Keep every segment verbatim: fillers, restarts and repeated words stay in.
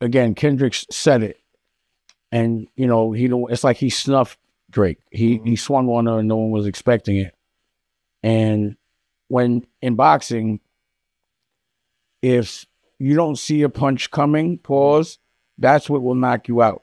again, Kendrick said it, and you know, he it's like he snuffed Drake. He he swung on her and no one was expecting it. And when in boxing, if you don't see a punch coming, pause, that's what will knock you out.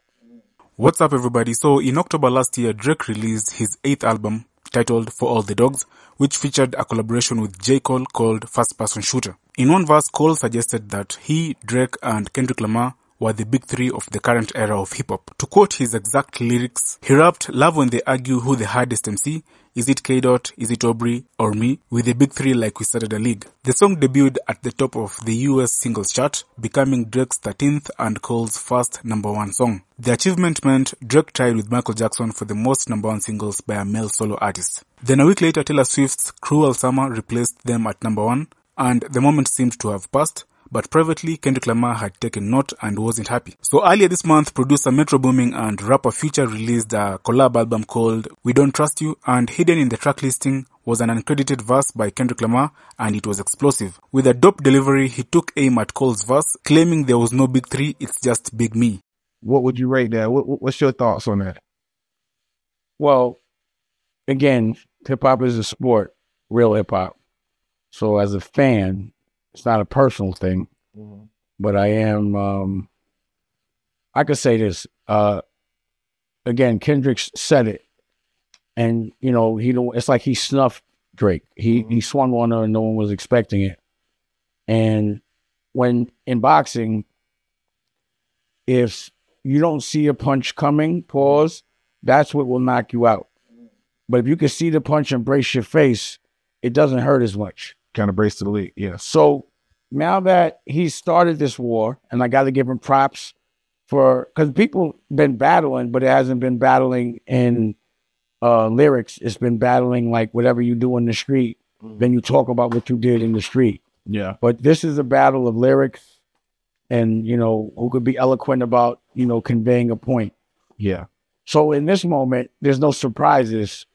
What's up, everybody? So in October last year, Drake released his eighth album titled For All the Dogs, which featured a collaboration with J. Cole called First Person Shooter. In one verse, Cole suggested that he, Drake, and Kendrick Lamar were the big three of the current era of hip-hop. To quote his exact lyrics, he rapped, "Love when they argue who the hardest M C, is it K. Dot, is it Aubrey, or me? With the big three like we started a league." The song debuted at the top of the U S singles chart, becoming Drake's thirteenth and Cole's first number one song. The achievement meant Drake tied with Michael Jackson for the most number one singles by a male solo artist. Then a week later, Taylor Swift's Cruel Summer replaced them at number one, and the moment seemed to have passed. But privately, Kendrick Lamar had taken note and wasn't happy. So earlier this month, producer Metro Boomin and rapper Future released a collab album called We Don't Trust You, and hidden in the track listing was an uncredited verse by Kendrick Lamar, and it was explosive. With a dope delivery, he took aim at Cole's verse, claiming there was no big three, it's just big me. What would you rate that? What, what's your thoughts on that? Well, again, hip-hop is a sport, real hip-hop. So as a fan, it's not a personal thing, mm-hmm. but I am, um, I could say this, uh, again, Kendrick said it, and, you know, he it's like he snuffed Drake. He, mm-hmm. he swung on her and no one was expecting it. And when in boxing, if you don't see a punch coming, pause, that's what will knock you out. But if you can see the punch and brace your face, it doesn't hurt as much. Kind of braced to the league, yeah. So now that he started this war, and I got to give him props for, because people been battling, but it hasn't been battling in uh, lyrics. It's been battling like whatever you do in the street, mm. then you talk about what you did in the street. Yeah. But this is a battle of lyrics, and you know who could be eloquent about you know conveying a point. Yeah. So in this moment, there's no surprises.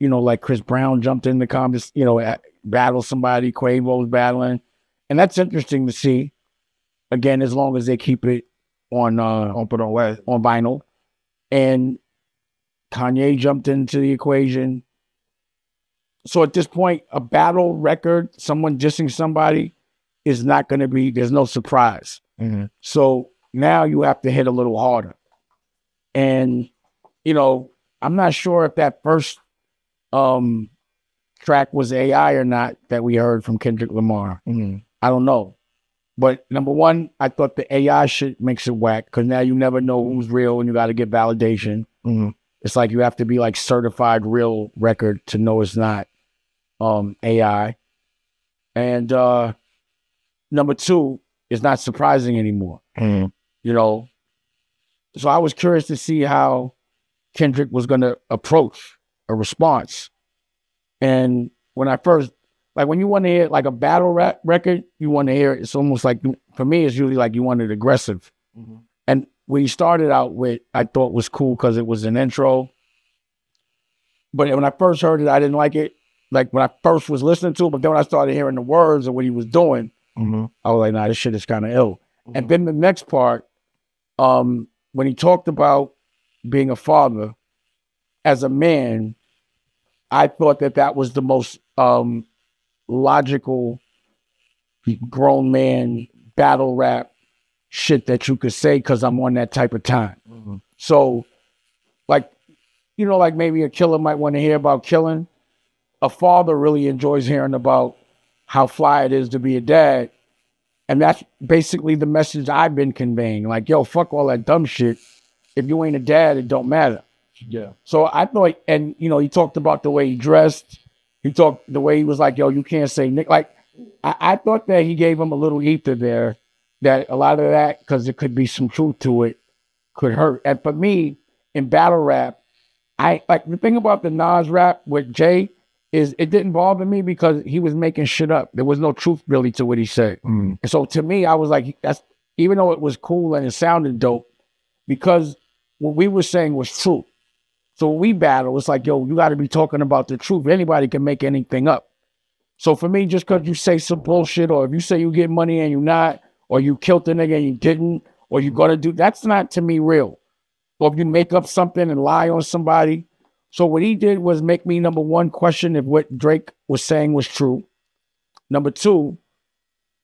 You know, like Chris Brown jumped in the comments, you know. At, battle somebody, Quavo's battling. And that's interesting to see. Again, as long as they keep it on uh on, put on, West. on vinyl. And Kanye jumped into the equation. So at this point, a battle record, someone dissing somebody, is not gonna be, there's no surprise. Mm-hmm. So now you have to hit a little harder. And, you know, I'm not sure if that first um track was A I or not that we heard from Kendrick Lamar. Mm-hmm. I don't know. But number one, I thought the A I shit makes it whack, because now you never know who's real and you got to get validation. Mm-hmm. It's like you have to be like certified real record to know it's not um, A I. And uh, number two, it's not surprising anymore. Mm-hmm. You know? So I was curious to see how Kendrick was going to approach a response. And when I first, like when you want to hear like a battle rap record, you want to hear, it's almost like, for me, it's usually like you want it aggressive. Mm-hmm. And what he started out with, I thought was cool because it was an intro. But when I first heard it, I didn't like it. Like when I first was listening to it, but then when I started hearing the words of what he was doing, mm-hmm. I was like, nah, this shit is kind of ill. Mm-hmm. And then the next part, um, when he talked about being a father, as a man, I thought that that was the most um, logical grown man battle rap shit that you could say, because I'm on that type of time. Mm-hmm. So, like, you know, like maybe a killer might want to hear about killing. A father really enjoys hearing about how fly it is to be a dad. And that's basically the message I've been conveying. Like, yo, fuck all that dumb shit. If you ain't a dad, it don't matter. Yeah. So I thought, and you know, he talked about the way he dressed. He talked the way he was like, "Yo, you can't say Nick." Like, I, I thought that he gave him a little ether there. That a lot of that, because there could be some truth to it, could hurt. And for me, in battle rap, I like the thing about the Nas rap with Jay is it didn't bother me because he was making shit up. There was no truth really to what he said. Mm. And so to me, I was like, that's even though it was cool and it sounded dope, because what we were saying was true. So when we battle, it's like, yo, you got to be talking about the truth. Anybody can make anything up. So for me, just because you say some bullshit, or if you say you get money and you not, or you killed the nigga and you didn't, or you're going to do, that's not to me real. Or if you make up something and lie on somebody. So what he did was make me, number one, question if what Drake was saying was true. Number two,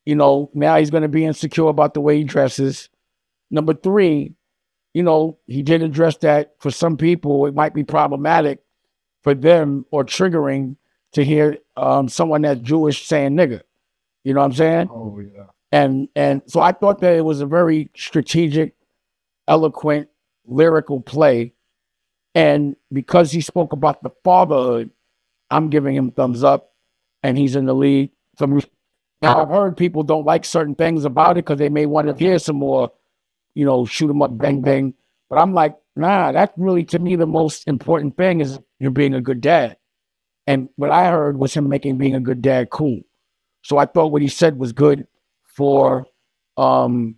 you know, now he's going to be insecure about the way he dresses. Number three, you know, he did address that for some people, it might be problematic for them or triggering to hear um, someone that's Jewish saying nigga. You know what I'm saying? Oh, yeah. And, and so I thought that it was a very strategic, eloquent, lyrical play. And because he spoke about the fatherhood, I'm giving him thumbs up, and he's in the lead. Some, I've heard people don't like certain things about it because they may want to hear some more, you know, shoot them up, bang, bang. But I'm like, nah, that's really, to me, the most important thing is you're being a good dad. And what I heard was him making being a good dad cool. So I thought what he said was good for, um,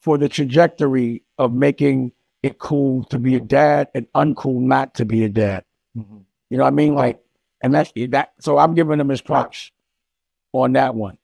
for the trajectory of making it cool to be a dad and uncool not to be a dad. Mm-hmm. You know what I mean? Like, and that's that. So I'm giving him his props on that one.